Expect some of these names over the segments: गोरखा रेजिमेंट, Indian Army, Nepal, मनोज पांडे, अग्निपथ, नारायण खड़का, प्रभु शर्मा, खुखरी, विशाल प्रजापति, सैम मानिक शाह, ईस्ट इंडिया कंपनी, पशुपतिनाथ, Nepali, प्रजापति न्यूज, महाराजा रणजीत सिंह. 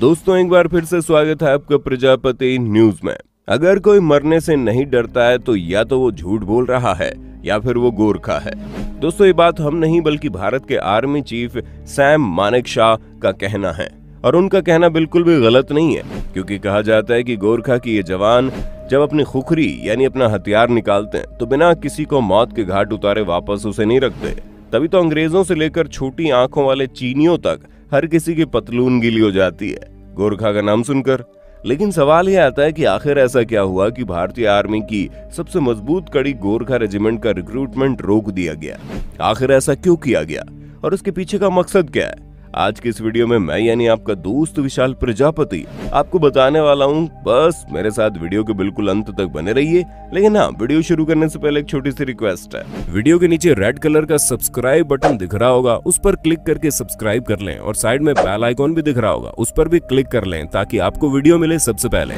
दोस्तों, एक बार फिर से स्वागत है आपका प्रजापति न्यूज में। अगर कोई मरने से नहीं डरता है तो वो झूठ बोल रहा है या फिर वो गोरखा है। दोस्तों, ये बात हम नहीं बल्कि भारत के army chief सैम मानिक शाह का कहना है और उनका कहना बिल्कुल भी गलत नहीं है, क्योंकि कहा जाता है कि गोरखा की ये जवान जब अपनी खुखरी यानी अपना हथियार निकालते हैं तो बिना किसी को मौत के घाट उतारे वापस उसे नहीं रखते। तभी तो अंग्रेजों से लेकर छोटी आंखों वाले चीनियों तक हर किसी की पतलून गीली हो जाती है गोरखा का नाम सुनकर। लेकिन सवाल यह आता है कि आखिर ऐसा क्या हुआ कि भारतीय आर्मी की सबसे मजबूत कड़ी गोरखा रेजिमेंट का रिक्रूटमेंट रोक दिया गया। आखिर ऐसा क्यों किया गया और उसके पीछे का मकसद क्या है? आज के इस वीडियो में मैं यानी आपका दोस्त विशाल प्रजापति आपको बताने वाला हूं। बस मेरे साथ वीडियो के बिल्कुल अंत तक बने रहिए। लेकिन हाँ, वीडियो शुरू करने से पहले एक छोटी सी रिक्वेस्ट है। वीडियो के नीचे रेड कलर का सब्सक्राइब बटन दिख रहा होगा, उस पर क्लिक करके सब्सक्राइब कर लें और साइड में बेल आइकॉन भी दिख रहा होगा, उस पर भी क्लिक कर लें ताकि आपको वीडियो मिले सबसे पहले।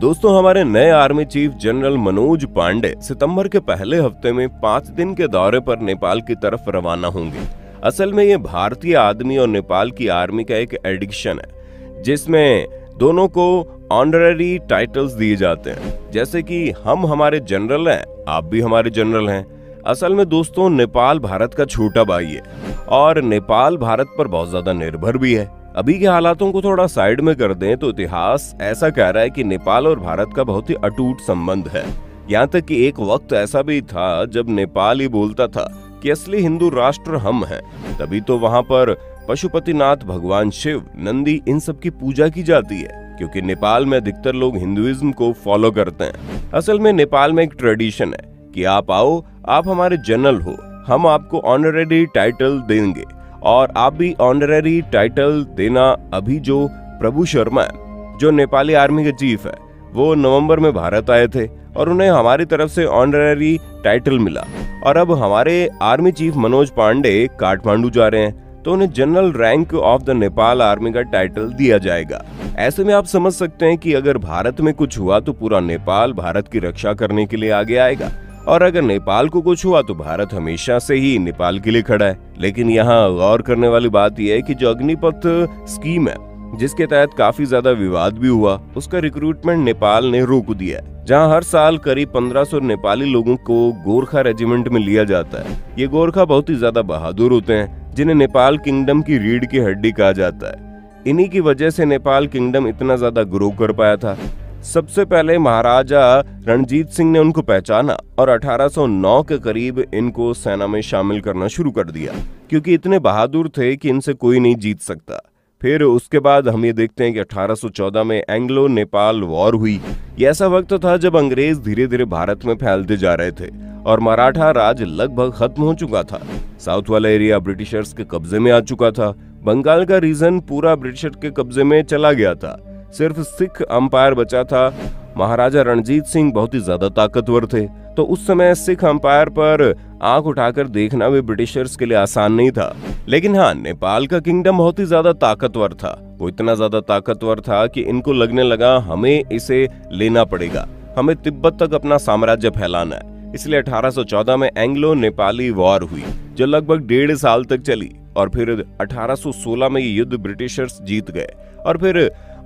दोस्तों, हमारे नए army chief general मनोज पांडे सितम्बर के पहले हफ्ते में 5 दिन के दौरे पर नेपाल की तरफ रवाना होंगे। असल में ये भारतीय आदमी और नेपाल की आर्मी का एक एडिक्शन है जिसमें दोनों को ऑनररी टाइटल्स दिए जाते हैं, जैसे कि हम हमारे जनरल हैं, आप भी हमारे जनरल हैं। असल में दोस्तों, नेपाल भारत का छोटा भाई है और नेपाल भारत पर बहुत ज़्यादा निर्भर भी है। अभी के हालातों को थोड़ा साइड में कर दें तो इतिहास ऐसा कह रहा है कि नेपाल और भारत का बहुत ही अटूट संबंध है। यहाँ तक कि एक वक्त ऐसा भी था जब नेपाल ही बोलता था कि असली हिंदू राष्ट्र हम हैं। तभी तो वहाँ पर पशुपतिनाथ, भगवान शिव, नंदी, इन सब की पूजा की जाती है, क्योंकि नेपाल में अधिकतर लोग हिंदुइज्म को फॉलो करते हैं। असल में नेपाल में एक ट्रेडिशन है कि आप आओ, आप हमारे जनरल हो, हम आपको ऑनररी टाइटल देंगे और आप भी ऑनररी टाइटल देना। अभी जो प्रभु शर्मा है, जो नेपाली आर्मी के चीफ है, वो नवंबर में भारत आए थे और उन्हें हमारी तरफ से ऑनररी टाइटल मिला। और अब हमारे आर्मी चीफ मनोज पांडे काठमांडू जा रहे हैं तो उन्हें general rank of the Nepal army का टाइटल दिया जाएगा। ऐसे में आप समझ सकते हैं कि अगर भारत में कुछ हुआ तो पूरा नेपाल भारत की रक्षा करने के लिए आगे आएगा और अगर नेपाल को कुछ हुआ तो भारत हमेशा से ही नेपाल के लिए खड़ा है। लेकिन यहाँ गौर करने वाली बात यह है कि जो अग्निपथ स्कीम है, जिसके तहत काफी ज्यादा विवाद भी हुआ, उसका रिक्रूटमेंट नेपाल ने रोक दिया, जहां हर साल करीब 1500 नेपाली लोगों को गोरखा रेजिमेंट में लिया जाता है। ये गोरखा बहुत ही ज्यादा बहादुर होते हैं, जिन्हें नेपाल किंगडम की रीढ़ की हड्डी कहा जाता है। इन्हीं की वजह से नेपाल किंगडम इतना ज्यादा ग्रो कर पाया था। सबसे पहले महाराजा रणजीत सिंह ने उनको पहचाना और 1809 के करीब इनको सेना में शामिल करना शुरू कर दिया, क्योंकि इतने बहादुर थे कि इनसे कोई नहीं जीत सकता। फिर उसके बाद हम ये देखते हैं कि 1814 में एंग्लो नेपाल वॉर हुई। ये ऐसा वक्त था जब अंग्रेज धीरे धीरे भारत में फैलते जा रहे थे और मराठा राज लगभग खत्म हो चुका था। साउथ वाला एरिया ब्रिटिशर्स के कब्जे में आ चुका था। बंगाल का रीजन पूरा ब्रिटिशर्स के कब्जे में चला गया था। सिर्फ सिख अंपायर बचा था। महाराजा रणजीत सिंह बहुत ही ज्यादा ताकतवर थे तो उस समय सिख अंपायर पर आंख उठाकर देखना भी ब्रिटिशर्स के लिए आसान नहीं था। लेकिन हाँ, नेपाल का किंगडम बहुत ही ज्यादा ताकतवर था। वो इतना ज्यादा ताकतवर था कि इनको लगने लगा हमें इसे लेना पड़ेगा, हमें तिब्बत तक अपना साम्राज्य फैलाना है। इसलिए 1814 में एंग्लो नेपाली वॉर हुई जो लगभग 1.5 साल तक चली और फिर 1816 में ये युद्ध ब्रिटिशर्स जीत गए और फिर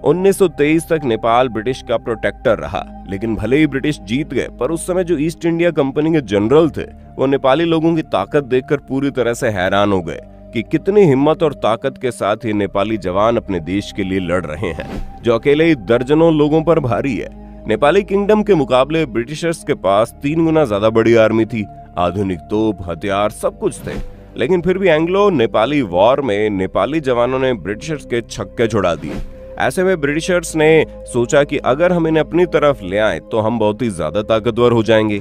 1923 तक नेपाल ब्रिटिश का प्रोटेक्टर रहा। लेकिन भले ही ब्रिटिश जीत गए पर उस समय जो ईस्ट इंडिया कंपनी के जनरल थे वो नेपाली लोगों की ताकत देखकर पूरी तरह से हैरान हो गए कि कितनी हिम्मत और ताकत के साथ ये नेपाली जवान अपने देश के लिए लड़ रहे हैं, जो अकेले ही दर्जनों लोगों पर भारी है। नेपाली किंगडम के मुकाबले ब्रिटिशर्स के पास 3 गुना ज्यादा बड़ी आर्मी थी, आधुनिक तोप, हथियार सब कुछ थे। लेकिन फिर भी एंग्लो नेपाली वॉर में नेपाली जवानों ने ब्रिटिशर्स के छक्के छुड़ा दिए। ऐसे में ब्रिटिशर्स ने सोचा कि अगर हम इन्हें अपनी तरफ ले आए तो हम बहुत ही ज्यादा ताकतवर हो जाएंगे।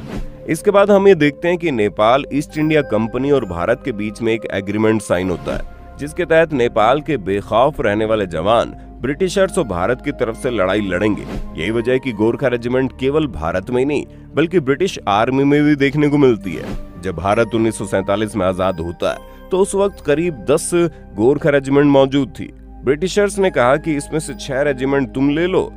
इसके बाद हम ये देखते हैं कि नेपाल ईस्ट इंडिया कंपनी और भारत के बीच में एक एग्रीमेंट साइन होता है, जिसके तहत नेपाल के बेखौफ रहने वाले जवान ब्रिटिशर्स और भारत की तरफ से लड़ाई लड़ेंगे। यही वजह है कि गोरखा रेजिमेंट केवल भारत में ही नहीं बल्कि ब्रिटिश आर्मी में भी देखने को मिलती है। जब भारत 1947 में आजाद होता है तो उस वक्त करीब 10 गोरखा रेजिमेंट मौजूद थी। ब्रिटिशर्स ने कहा कि इसमें से 6 रेजिमेंट तुम ले लो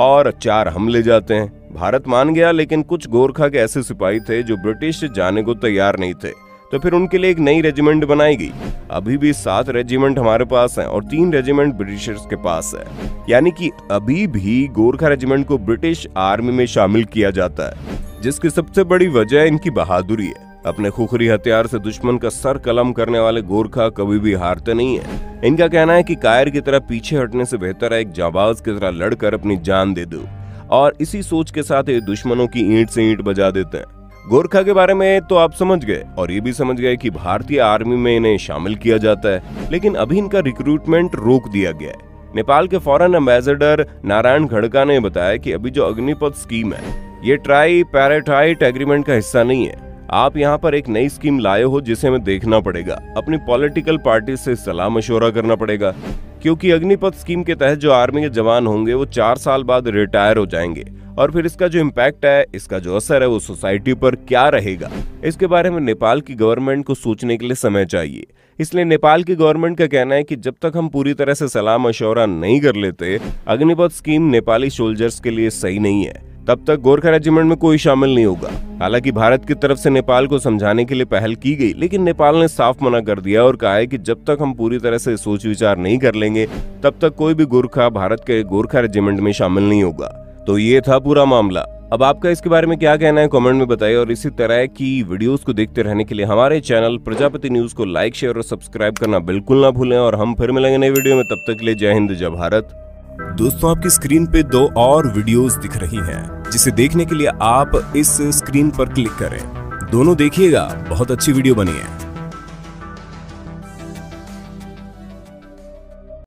और 4 हम ले जाते हैं। भारत मान गया, लेकिन कुछ गोरखा के ऐसे सिपाही थे जो ब्रिटिश जाने को तैयार नहीं थे तो फिर उनके लिए एक नई रेजिमेंट बनाई गई। अभी भी 7 रेजिमेंट हमारे पास हैं और 3 रेजिमेंट ब्रिटिशर्स के पास है, यानी कि अभी भी गोरखा रेजिमेंट को ब्रिटिश आर्मी में शामिल किया जाता है, जिसकी सबसे बड़ी वजह इनकी बहादुरी है। अपने खुखरी हथियार से दुश्मन का सर कलम करने वाले गोरखा कभी भी हारते नहीं है। इनका कहना है कि कायर की तरह पीछे हटने से बेहतर है एक जाबाज की तरह लड़कर अपनी जान दे दो, और इसी सोच के साथ ये दुश्मनों की ईंट से ईंट बजा देते हैं। गोरखा के बारे में तो आप समझ गए और ये भी समझ गए कि भारतीय आर्मी में इन्हें शामिल किया जाता है, लेकिन अभी इनका रिक्रूटमेंट रोक दिया गया है। नेपाल के फॉरेन एम्बेसडर नारायण खड़का ने बताया कि अभी जो अग्निपथ स्कीम है ये ट्राई पैराटाइट एग्रीमेंट का हिस्सा नहीं है। आप यहाँ पर एक नई स्कीम लाए हो जिसे हमें देखना पड़ेगा, अपनी पॉलिटिकल पार्टी से सलाह मशवरा करना पड़ेगा, क्योंकि अग्निपथ स्कीम के तहत जो आर्मी के जवान होंगे वो 4 साल बाद रिटायर हो जाएंगे और फिर इसका जो इम्पैक्ट है, इसका जो असर है वो सोसाइटी पर क्या रहेगा, इसके बारे में नेपाल की गवर्नमेंट को सोचने के लिए समय चाहिए। इसलिए नेपाल की गवर्नमेंट का कहना है कि जब तक हम पूरी तरह से सलाह मशवरा नहीं कर लेते, अग्निपथ स्कीम नेपाली सोल्जर्स के लिए सही नहीं है, तब तक गोरखा रेजिमेंट में कोई शामिल नहीं होगा। हालांकि भारत की तरफ से नेपाल को समझाने के लिए पहल की गई, लेकिन नेपाल ने साफ मना कर दिया और कहा है कि जब तक हम पूरी तरह से सोच विचार नहीं कर लेंगे, तब तक कोई भी गोरखा भारत के गोरखा रेजिमेंट में शामिल नहीं होगा। तो ये था पूरा मामला। अब आपका इसके बारे में क्या कहना है कमेंट में बताइए, और इसी तरह की वीडियोस को देखते रहने के लिए हमारे चैनल प्रजापति न्यूज को लाइक, शेयर और सब्सक्राइब करना बिल्कुल ना भूलें। और हम फिर मिलेंगे नई वीडियो में, तब तक के लिए जय हिंद जय भारत। दोस्तों, आपकी स्क्रीन पे 2 और वीडियोस दिख रही हैं, जिसे देखने के लिए आप इस स्क्रीन पर क्लिक करें। दोनों देखिएगा, बहुत अच्छी वीडियो बनी है।